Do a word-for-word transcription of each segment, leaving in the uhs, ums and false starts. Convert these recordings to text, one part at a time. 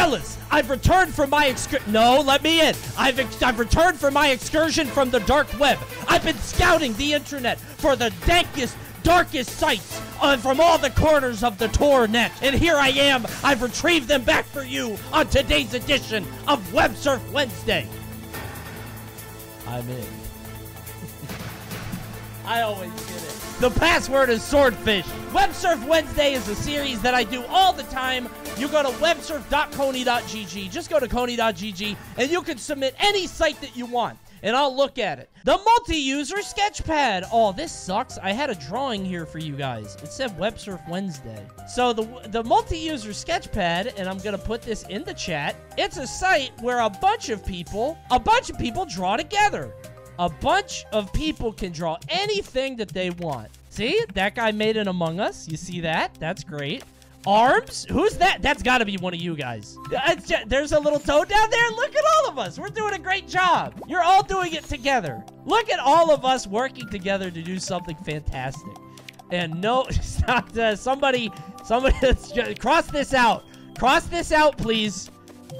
Fellas, I've returned from my excursion. No, let me in. I've ex I've returned from my excursion from the dark web. I've been scouting the internet for the dankest, darkest sites uh, from all the corners of the Tor net. And here I am. I've retrieved them back for you on today's edition of Websurf Wednesday. I'm in. I always get it. The password is swordfish. Websurf Wednesday is a series that I do all the time. You go to websurf dot coney dot g g. Just go to coney dot g g, and you can submit any site that you want, and I'll look at it. The multi-user sketchpad. Oh, this sucks. I had a drawing here for you guys. It said Websurf Wednesday. So the, the multi-user sketchpad, and I'm going to put this in the chat, it's a site where a bunch of people, a bunch of people draw together. A bunch of people can draw anything that they want. See? That guy made an Among Us. You see that? That's great. Arms? Who's that? That's got to be one of you guys. Just, there's a little toad down there. Look at all of us. We're doing a great job. You're all doing it together. Look at all of us working together to do something fantastic. And no, stop. Uh, somebody, somebody, just, cross this out. Cross this out, please.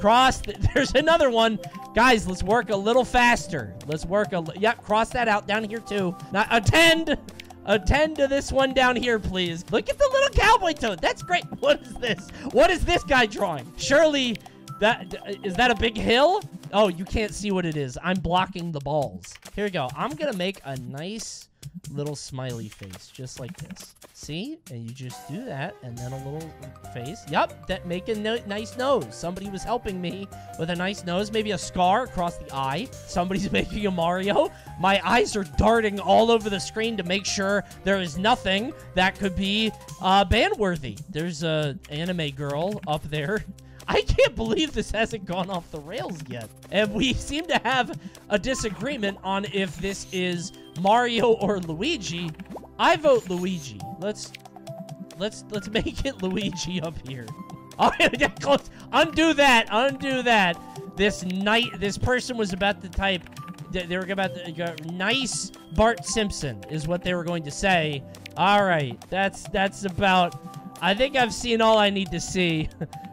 Cross. Th there's another one. Guys, let's work a little faster. Let's work a. Yep, yeah, cross that out down here too. Now attend. Attend to this one down here, please. Look at the little cowboy toad. That's great. What is this? What is this guy drawing? Surely, that is that a big hill? Oh, you can't see what it is. I'm blocking the balls. Here we go. I'm gonna make a nice little smiley face, just like this. See? And you just do that, and then a little face. Yep, that make a no nice nose. Somebody was helping me with a nice nose. Maybe a scar across the eye. Somebody's making a Mario. My eyes are darting all over the screen to make sure there is nothing that could be uh, ban-worthy. There's a anime girl up there. I can't believe this hasn't gone off the rails yet. And we seem to have a disagreement on if this is Mario or Luigi. I vote Luigi. Let's let's let's make it Luigi up here. Oh, yeah, close. Undo that. Undo that. This night this person was about to type they were about to go nice Bart Simpson is what they were going to say. All right. That's that's about I think I've seen all I need to see.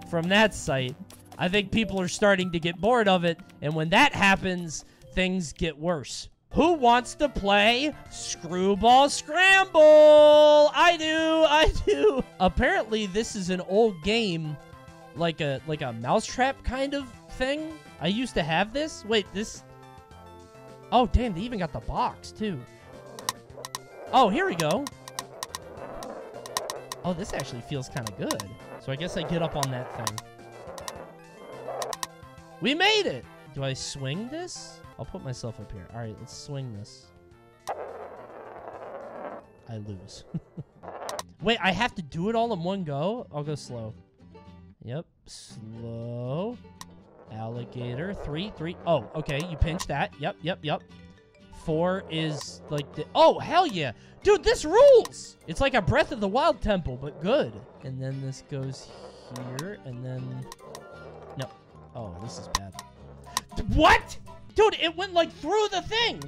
From that site, I think people are starting to get bored of it, and when that happens, things get worse. Who wants to play Screwball Scramble? I do, I do. Apparently, this is an old game, like a like a mousetrap kind of thing. I used to have this. Wait, this. Oh damn! They even got the box too. Oh, here we go. Oh, this actually feels kind of good. So I guess I get up on that thing. We made it! Do I swing this? I'll put myself up here. All right, let's swing this. I lose. Wait, I have to do it all in one go? I'll go slow. Yep, slow. Alligator, three, three. Oh, okay, you pinch that. Yep, yep, yep. Four is like the... Oh, hell yeah. Dude, this rules. It's like a Breath of the Wild temple, but good. And then this goes here, and then... No. Oh, this is bad. What? Dude, it went like through the thing.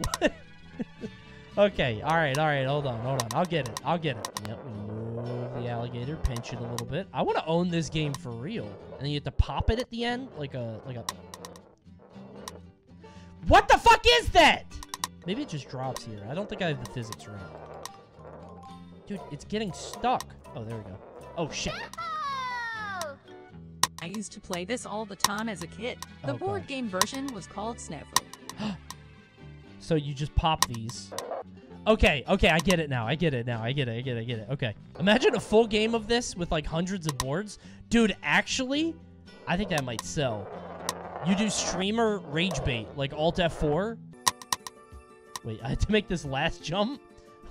Okay. All right. All right. Hold on. Hold on. I'll get it. I'll get it. Yep. Move the alligator. Pinch it a little bit. I want to own this game for real. And then you have to pop it at the end. Like a... like a. What the fuck is that? Maybe it just drops here. I don't think I have the physics right. Dude, it's getting stuck. Oh, there we go. Oh, shit. I used to play this all the time as a kid. The oh, board God. game version was called Snapper. So you just pop these. Okay, okay, I get it now. I get it now. I get it, I get it, I get it. Okay. Imagine a full game of this with, like, hundreds of boards. Dude, actually, I think that might sell. You do streamer rage bait, like Alt F four. Wait, I had to make this last jump?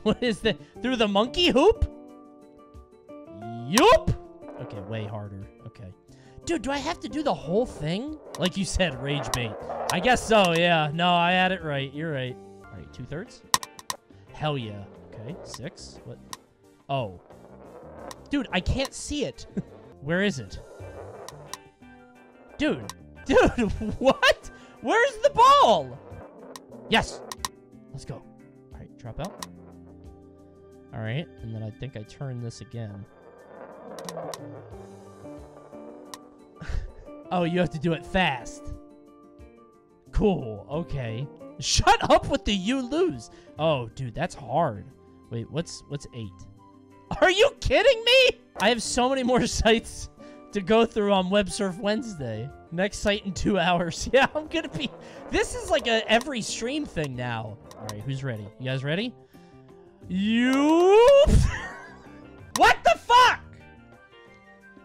What is that? Through the monkey hoop? Yup! Okay, way harder. Okay. Dude, do I have to do the whole thing? Like you said, rage bait. I guess so, yeah. No, I had it right. You're right. All right, two-thirds? Hell yeah. Okay, six. What? Oh. Dude, I can't see it. Where is it? Dude. Dude, what? Where's the ball? Yes! Let's go. All right, drop out. All right, and then I think I turn this again. Oh, you have to do it fast. Cool, okay. Shut up with the you lose. Oh, dude, that's hard. Wait, what's what's eight? Are you kidding me? I have so many more sites to go through on Websurf Wednesday. Next site in two hours. Yeah, I'm gonna be... This is like a every stream thing now. All right, who's ready? You guys ready? You... What the fuck?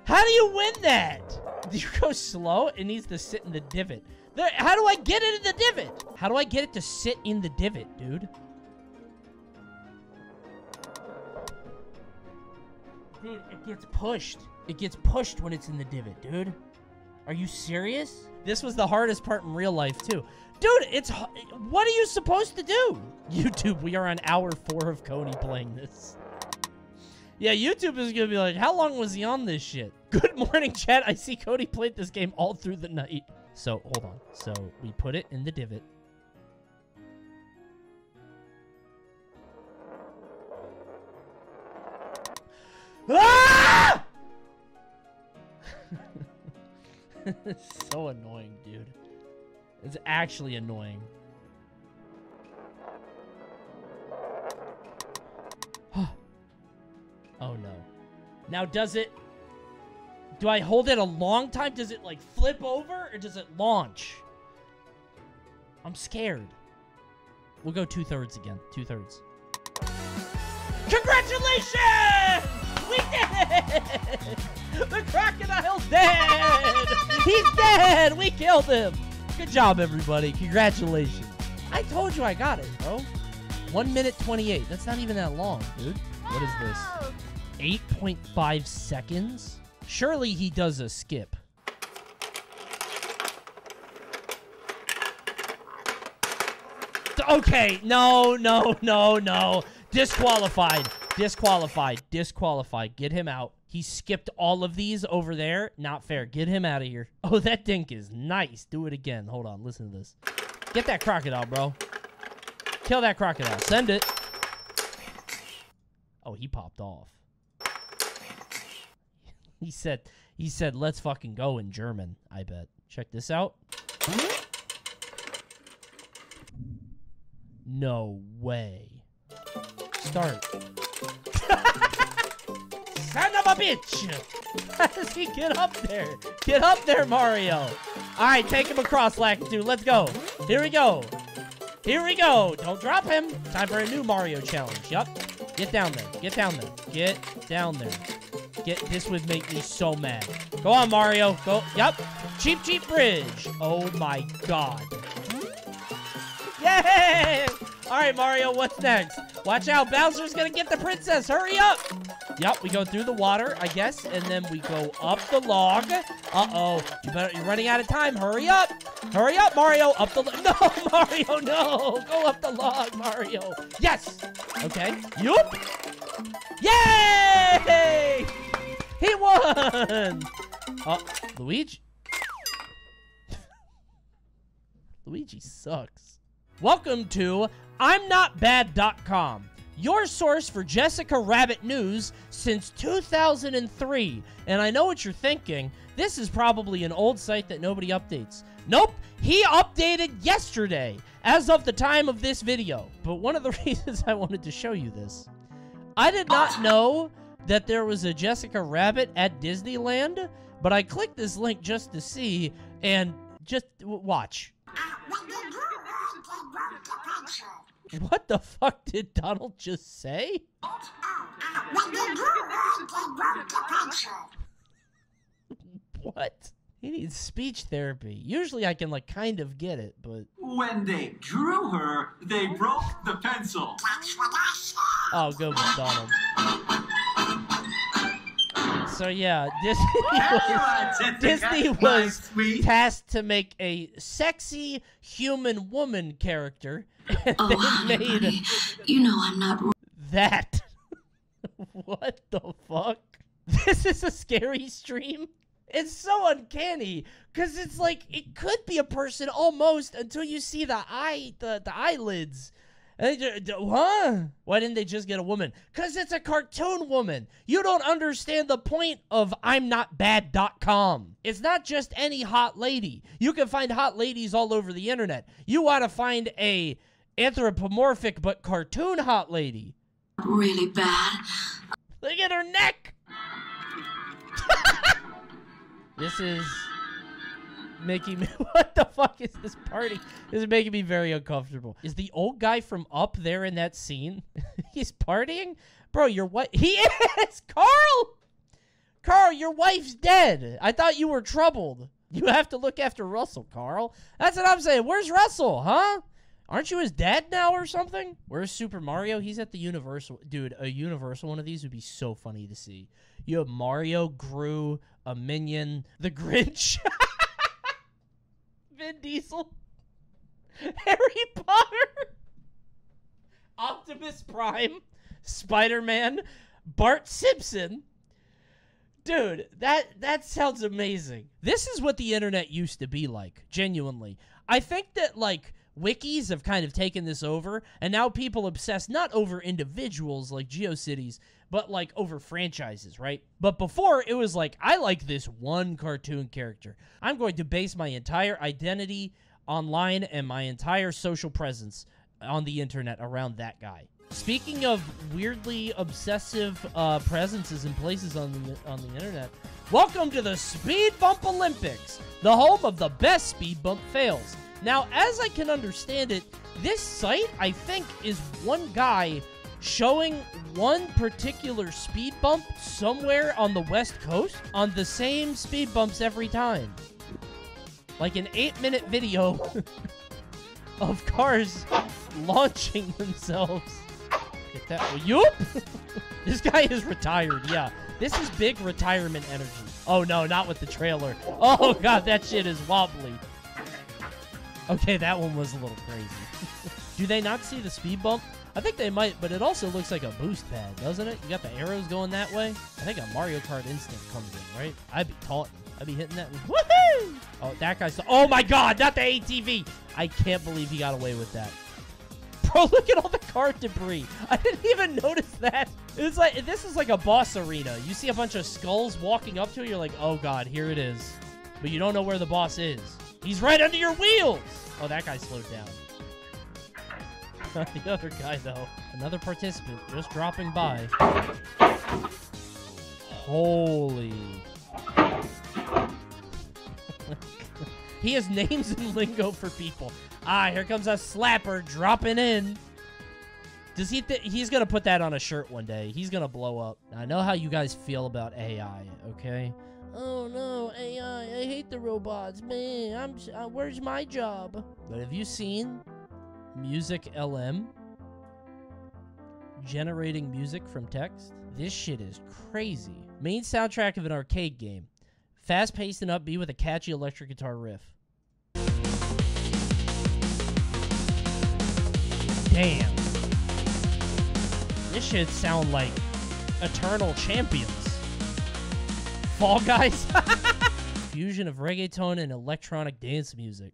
How do you win that? Do you go slow? It needs to sit in the divot. There, how do I get it in the divot? How do I get it to sit in the divot, dude? Dude, it gets pushed. It gets pushed when it's in the divot, dude. Are you serious? This was the hardest part in real life, too. Dude, it's... What are you supposed to do? YouTube, we are on hour four of Coney playing this. Yeah, YouTube is gonna be like, how long was he on this shit? Good morning, chat. I see Cody played this game all through the night. So, hold on. So, we put it in the divot. Ah! So annoying, dude. It's actually annoying. Oh no. Now does it... Do I hold it a long time? Does it like flip over or does it launch? I'm scared. We'll go two-thirds again. Two-thirds. Congratulations! We did it! The crocodile's dead! He's dead! We killed him! Good job, everybody. Congratulations. I told you I got it, bro. one minute twenty-eight. That's not even that long, dude. What is this? eight point five seconds? Surely he does a skip. Okay, no, no, no, no. Disqualified. Disqualified. Disqualified. Get him out. He skipped all of these over there. Not fair. Get him out of here. Oh, that dink is nice. Do it again. Hold on. Listen to this. Get that crocodile, bro. Kill that crocodile. Send it. Oh, he popped off. He said, he said, let's fucking go in German, I bet. Check this out. No way. Start. Son of a bitch! How does he get up there? Get up there, Mario! All right, take him across, Lakitu. Let's go. Here we go. Here we go. Don't drop him. Time for a new Mario challenge. Yup. Get down there. Get down there. Get down there. Get this would make me so mad. Go on, Mario. Go. Yep. Cheap, cheap bridge. Oh my god. Yay! All right, Mario. What's next? Watch out, Bowser's gonna get the princess. Hurry up! Yep. We go through the water, I guess, and then we go up the log. Uh-oh. You better. You're running out of time. Hurry up! Hurry up, Mario. Up the. No, Mario. No. Go up the log, Mario. Yes. Okay. Yup. Yay! He won! Oh, Luigi? Luigi sucks. Welcome to I'm Not Bad dot com, your source for Jessica Rabbit news since two thousand three. And I know what you're thinking. This is probably an old site that nobody updates. Nope, he updated yesterday, as of the time of this video. But one of the reasons I wanted to show you this... I did not know that there was a Jessica Rabbit at Disneyland, but I clicked this link just to see, and just watch. What the fuck did Donald just say? What? He needs speech therapy. Usually I can, like, kind of get it, but... When they drew her, they broke the pencil. That's what I said. Oh, good one, Donald. So, yeah, Disney was, Disney was tasked to make a sexy human woman character. And oh, they made honey. You know I'm not... That. What the fuck? This is a scary stream? It's so uncanny, because it's like, it could be a person almost until you see the eye, the, the eyelids. They just, huh? Why didn't they just get a woman? Because it's a cartoon woman. You don't understand the point of I'm not bad dot com. It's not just any hot lady. You can find hot ladies all over the internet. You ought to find a anthropomorphic but cartoon hot lady. Really bad. Look at her neck. This is making me... What the fuck is this party? This is making me very uncomfortable. Is the old guy from Up there in that scene? He's partying? Bro, your wife... He is! Carl! Carl, your wife's dead. I thought you were troubled. You have to look after Russell, Carl. That's what I'm saying. Where's Russell, huh? Aren't you his dad now or something? Where's Super Mario? He's at the Universal. Dude, a Universal one of these would be so funny to see. You have Mario, Gru, a Minion, the Grinch. Vin Diesel, Harry Potter, Optimus Prime, Spider-Man, Bart Simpson. Dude, that, that sounds amazing. This is what the internet used to be like, genuinely. I think that, like, wikis have kind of taken this over, and now people obsess not over individuals like GeoCities, but like over franchises, right? But before, it was like, I like this one cartoon character. I'm going to base my entire identity online and my entire social presence on the internet around that guy. Speaking of weirdly obsessive uh, presences and places on the, on the internet, welcome to the Speed Bump Olympics, the home of the best speed bump fails. Now, as I can understand it, this site, I think, is one guy showing one particular speed bump somewhere on the West Coast on the same speed bumps every time. Like an eight-minute video of cars launching themselves. Get that. Yoop! This guy is retired, yeah. This is big retirement energy. Oh, no, not with the trailer. Oh, God, that shit is wobbly. Okay, that one was a little crazy. Do they not see the speed bump? I think they might, but it also looks like a boost pad, doesn't it? You got the arrows going that way. I think a Mario Kart instinct comes in, right? I'd be taught. I'd be hitting that. Woohoo! Oh, that guy's... Oh, my God! Not the A T V! I can't believe he got away with that. Bro, look at all the car debris. I didn't even notice that. It's like... This is like a boss arena. You see a bunch of skulls walking up to it, you're like, oh, God, here it is. But you don't know where the boss is. He's right under your wheels! Oh, that guy slowed down. Not the other guy, though. Another participant just dropping by. Holy. He has names and lingo for people. Ah, here comes a slapper dropping in. Does he th he's gonna put that on a shirt one day. He's gonna blow up. I know how you guys feel about A I, okay? Oh no, A I, I hate the robots, man, I'm, uh, where's my job? But have you seen Music L M? Generating music from text? This shit is crazy. Main soundtrack of an arcade game. Fast-paced and upbeat with a catchy electric guitar riff. Damn. This shit sound like Eternal Champions. Fall Guys. Fusion of reggaeton and electronic dance music.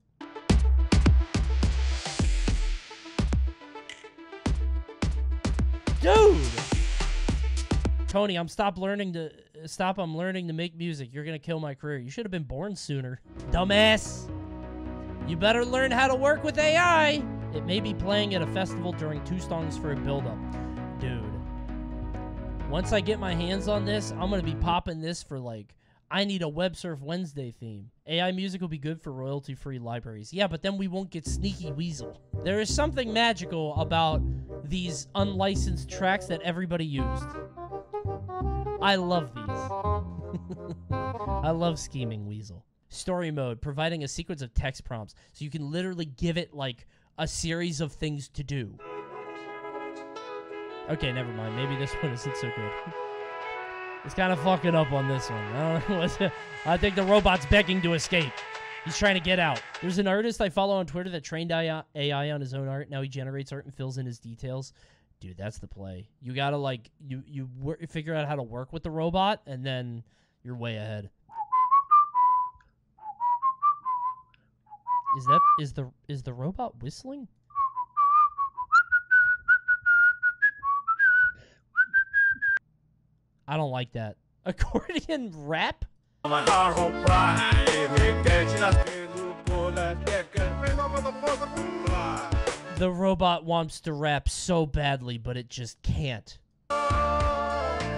Dude! Tony, I'm stop learning to stop I'm learning to make music. You're gonna kill my career. You should have been born sooner. Dumbass! You better learn how to work with A I! It may be playing at a festival during two songs for a build-up. Dude. Once I get my hands on this, I'm going to be popping this for, like, I need a Websurf Wednesday theme. A I music will be good for royalty-free libraries. Yeah, but then we won't get Sneaky Weasel. There is something magical about these unlicensed tracks that everybody used. I love these. I love Scheming Weasel. Story mode, providing a sequence of text prompts, so you can literally give it, like, a series of things to do. Okay, never mind. Maybe this one isn't so good. It's kind of fucking up on this one. I don't know what's... I think the robot's begging to escape. He's trying to get out. There's an artist I follow on Twitter that trained A I on his own art. Now he generates art and fills in his details. Dude, that's the play. You gotta, like, you, you figure out how to work with the robot, and then you're way ahead. Is that... Is the, is the robot whistling? I don't like that. Accordion rap? The robot wants to rap so badly, but it just can't. Rap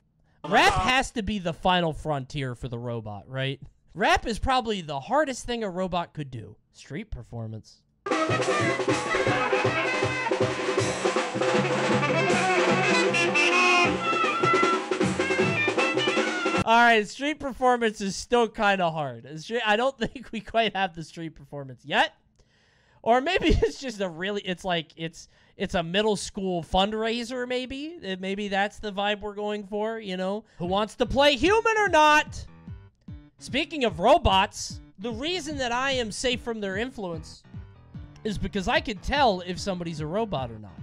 has to be the final frontier for the robot, right? Rap is probably the hardest thing a robot could do. Street performance. Alright, street performance is still kind of hard. I don't think we quite have the street performance yet. Or maybe it's just a really, it's like, it's it's a middle school fundraiser, maybe. Maybe that's the vibe we're going for, you know? Who wants to play human or not? Speaking of robots, the reason that I am safe from their influence is because I can tell if somebody's a robot or not.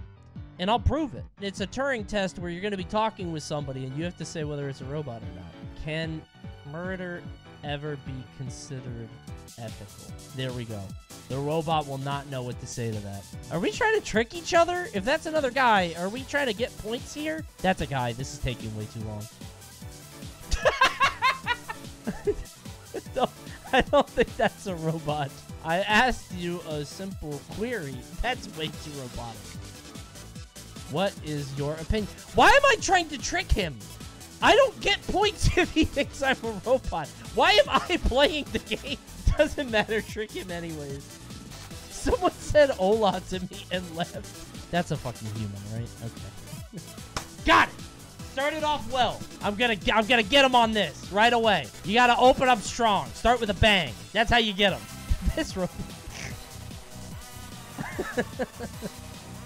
And I'll prove it. It's a Turing test where you're going to be talking with somebody and you have to say whether it's a robot or not. Can murder ever be considered ethical? There we go. The robot will not know what to say to that. Are we trying to trick each other? If that's another guy, are we trying to get points here? That's a guy. This is taking way too long. I don't think that's a robot. I asked you a simple query. That's way too robotic. What is your opinion? Why am I trying to trick him? I don't get points if he thinks I'm a robot. Why am I playing the game? Doesn't matter, trick him anyways. Someone said hola to me and left. That's a fucking human, right? Okay. Got it! Started off well. I'm gonna, I'm gonna get him on this right away. You gotta open up strong. Start with a bang. That's how you get him. This robot.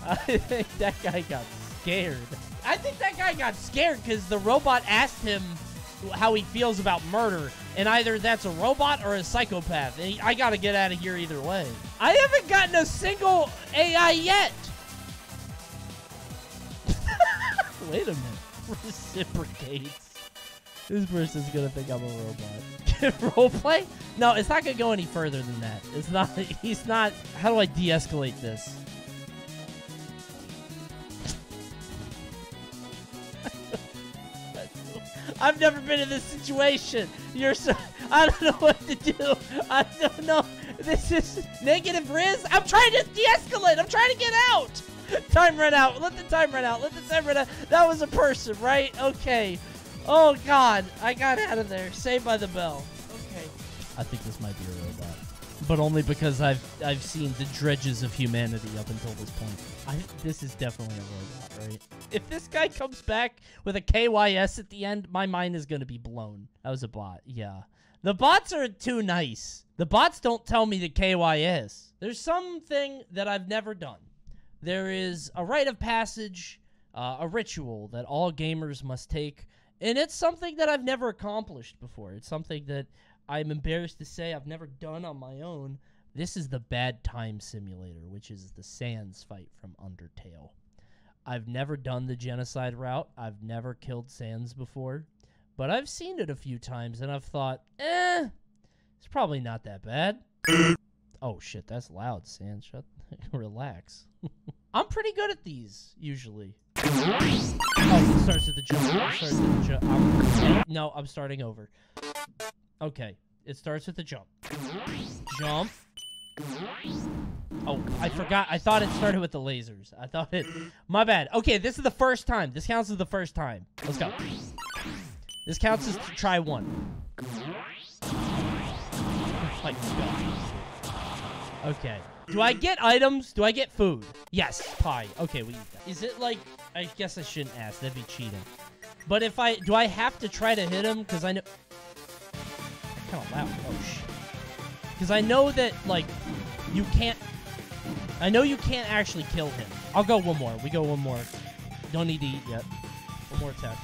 I think that guy got scared. I think that guy got scared because the robot asked him how he feels about murder, and either that's a robot or a psychopath. And he, I gotta get out of here either way. I haven't gotten a single A I yet. Wait a minute. Reciprocates. This person's gonna think I'm a robot. Roleplay? No, it's not gonna go any further than that. It's not. He's not. How do I de-escalate this? I've never been in this situation. You're so. I don't know what to do. I don't know. This is negative riz. I'm trying to de-escalate. I'm trying to get out. Time run out. Let the time run out. Let the time run out. That was a person, right? Okay. Oh, God. I got out of there. Saved by the bell. Okay. I think this might be a robot. But only because I've I've seen the dredges of humanity up until this point. I, this is definitely a robot, right? If this guy comes back with a K Y S at the end, my mind is going to be blown. That was a bot. Yeah. The bots are too nice. The bots don't tell me the K Y S. There's something that I've never done. There is a rite of passage, uh, a ritual that all gamers must take, and it's something that I've never accomplished before. It's something that I'm embarrassed to say I've never done on my own. This is the Bad Time Simulator, which is the Sans fight from Undertale. I've never done the genocide route. I've never killed Sans before, but I've seen it a few times, and I've thought, eh, it's probably not that bad. Oh, shit, that's loud, Sans. Shut Relax. I'm pretty good at these, usually. Oh, it starts at the jump. It starts at the jump. I'm, no, I'm starting over. Okay, it starts with the jump. Jump. Oh, I forgot. I thought it started with the lasers. I thought it... My bad. Okay, this is the first time. This counts as the first time. Let's go. This counts as try one. Like, let's go. Okay. Do I get items? Do I get food? Yes, pie. Okay, we eat that. Is it like... I guess I shouldn't ask. That'd be cheating. But if I... Do I have to try to hit him? Because I know... Kind of loud. Oh, shit. Because I know that, like, you can't... I know you can't actually kill him. I'll go one more. We go one more. Don't need to eat yet. One more attack.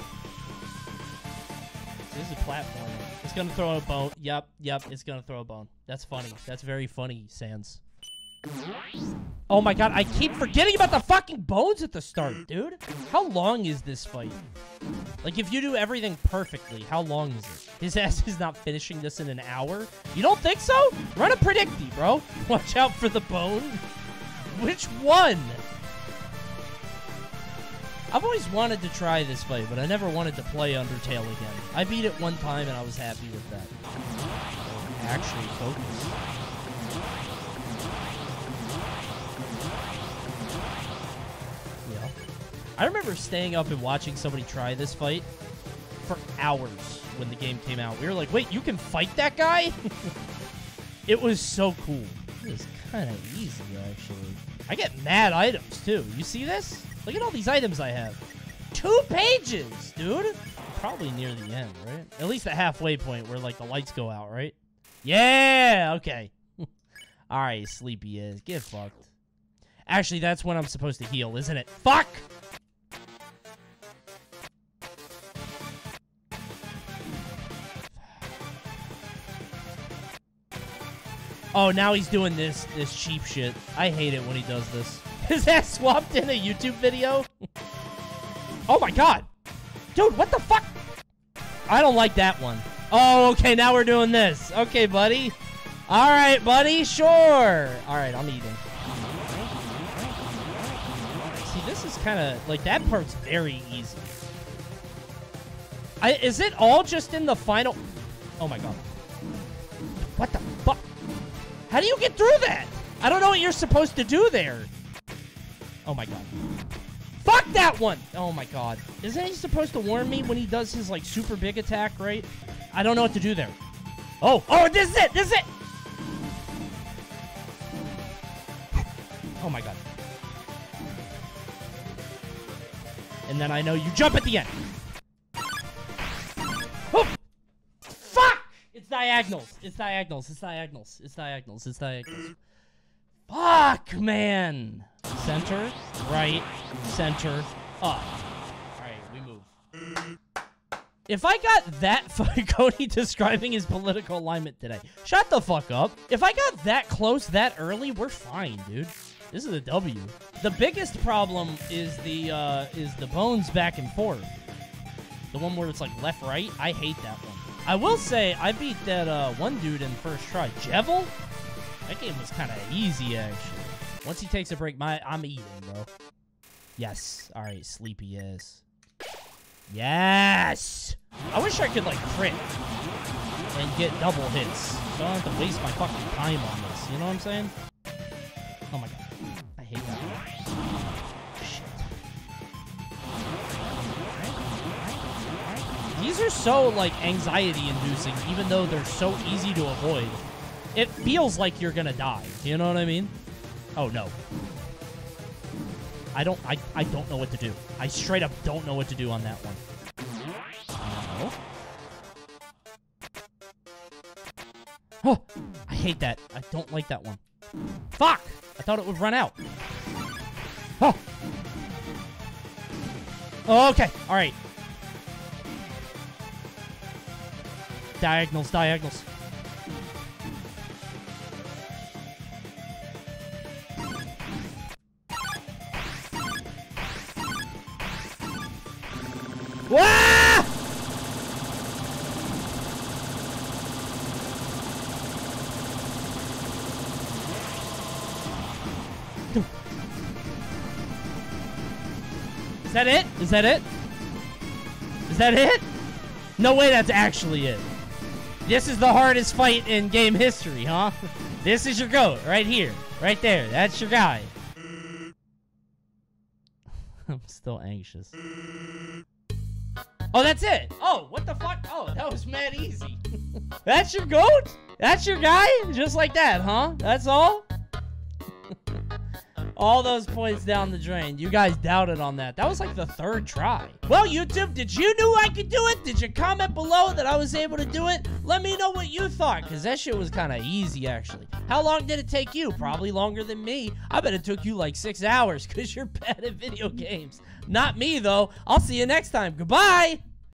This is a platform. It's going to throw a bone. Yep, yep. It's going to throw a bone. That's funny. That's very funny, Sans. Oh my god, I keep forgetting about the fucking bones at the start, dude. How long is this fight? Like, if you do everything perfectly, how long is it? His ass is not finishing this in an hour? You don't think so? Run a predicty, bro. Watch out for the bone. Which one? I've always wanted to try this play, but I never wanted to play Undertale again. I beat it one time, and I was happy with that. Actually, focus. Yeah. I remember staying up and watching somebody try this fight for hours when the game came out. We were like, wait, you can fight that guy? It was so cool. It was kind of easy, actually. I get mad items, too. You see this? Look at all these items I have. Two pages, dude. Probably near the end, right? At least the halfway point where, like, the lights go out, right? Yeah, okay. All right, sleepy is. Get fucked. Actually, that's when I'm supposed to heal, isn't it? Fuck! Oh, now he's doing this this cheap shit. I hate it when he does this. Is that swapped in a YouTube video? Oh my god! Dude, what the fuck? I don't like that one. Oh, okay, now we're doing this. Okay, buddy. Alright, buddy, sure. Alright, I'm eating. See, this is kinda, like, that part's very easy. I, is it all just in the final? Oh my god. What the fuck? How do you get through that? I don't know what you're supposed to do there. Oh my god. Fuck that one! Oh my god. Isn't he supposed to warn me when he does his, like, super big attack, right? I don't know what to do there. Oh! Oh, this is it! This is it! Oh my god. And then I know you jump at the end. Oh! Fuck! It's diagonals. It's diagonals. It's diagonals. It's diagonals. It's diagonals. Fuck, man! Center, right, center, up. Alright, we move. If I got that fucking Coney describing his political alignment today, shut the fuck up. If I got that close that early, we're fine, dude. This is a W. The biggest problem is the uh, is the bones back and forth. The one where it's like left, right. I hate that one. I will say I beat that uh, one dude in the first try, Jevil. That game was kind of easy, actually. Once he takes a break, my I'm eating, bro. Yes. All right, sleepy is. Yes! I wish I could, like, crit and get double hits, so I don't have to waste my fucking time on this. You know what I'm saying? Oh, my God. I hate that one. Shit. All right. All right. All right. These are so, like, anxiety-inducing, even though they're so easy to avoid. It feels like you're gonna die. You know what I mean? Oh, no. I don't- I- I don't know what to do. I straight up don't know what to do on that one. No. Oh! I hate that. I don't like that one. Fuck! I thought it would run out. Oh! Okay, alright. Diagonals, diagonals. Wah! Is that it? Is that it? Is that it? No way, that's actually it. This is the hardest fight in game history, huh? This is your goat, right here. Right there, that's your guy. I'm still anxious. Oh, that's it. Oh, what the fuck? Oh, that was mad easy. That's your goat? That's your guy? Just like that, huh? That's all? All those points down the drain. You guys doubted on that. That was like the third try. Well, YouTube, did you know I could do it? Did you comment below that I was able to do it? Let me know what you thought, because that shit was kind of easy, actually. How long did it take you? Probably longer than me. I bet it took you like six hours, because you're bad at video games. Not me, though. I'll see you next time. Goodbye!